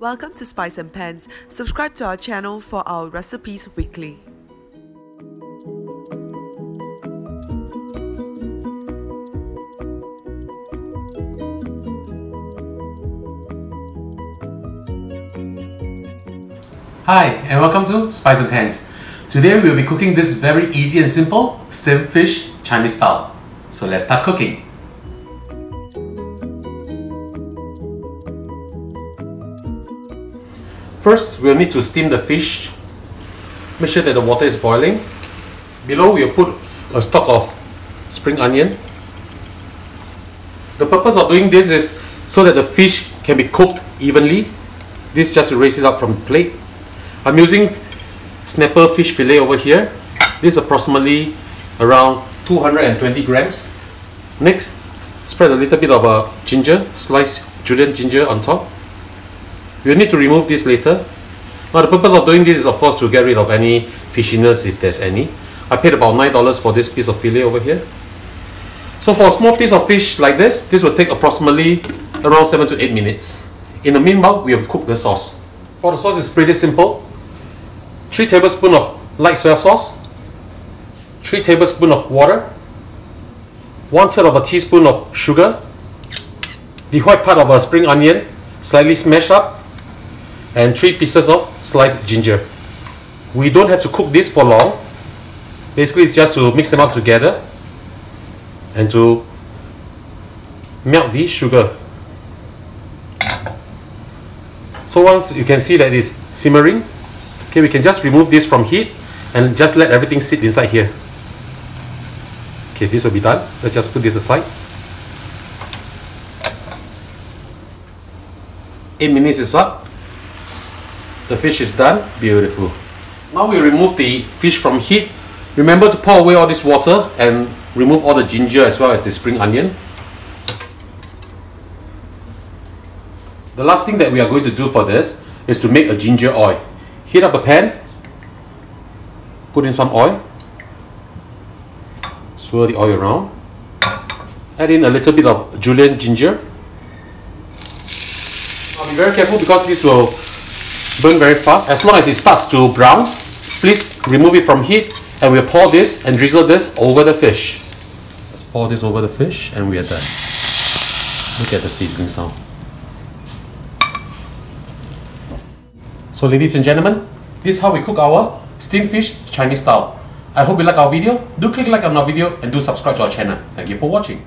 Welcome to Spice and Pans. Subscribe to our channel for our recipes weekly. Hi and welcome to Spice and Pans. Today we will be cooking this very easy and simple steamed fish Chinese style. So let's start cooking. First, we'll need to steam the fish. Make sure that the water is boiling. Below, we'll put a stalk of spring onion. The purpose of doing this is so that the fish can be cooked evenly. This just to raise it up from the plate. I'm using snapper fish fillet over here. This is approximately around 220 grams. Next, spread a little bit of ginger, sliced julienne ginger on top. We'll need to remove this later. Now the purpose of doing this is of course to get rid of any fishiness if there's any. I paid about $9 for this piece of fillet over here. So for a small piece of fish like this will take approximately around 7 to 8 minutes. In the meanwhile, we'll cook the sauce. For the sauce, it's pretty simple. 3 tablespoons of light soy sauce, 3 tablespoons of water, 1/3 of a teaspoon of sugar, the white part of a spring onion slightly smashed up, and 3 pieces of sliced ginger. We don't have to cook this for long. Basically, it's just to mix them up together and to melt the sugar. So once you can see that it's simmering, okay, we can just remove this from heat and just let everything sit inside here. Okay, this will be done. Let's just put this aside. 8 minutes is up. The fish is done. Beautiful. Now we remove the fish from heat. Remember to pour away all this water and remove all the ginger as well as the spring onion. The last thing that we are going to do for this is to make a ginger oil. Heat up a pan. Put in some oil. Swirl the oil around. Add in a little bit of julienne ginger. Now be very careful because this will burn very fast. As long as it starts to brown, please remove it from heat, and we'll pour this and drizzle this over the fish. Let's pour this over the fish and we are done. Look at the sizzling sound. So ladies and gentlemen, this is how we cook our steamed fish Chinese style. I hope you like our video. Do click like on our video and do subscribe to our channel. Thank you for watching.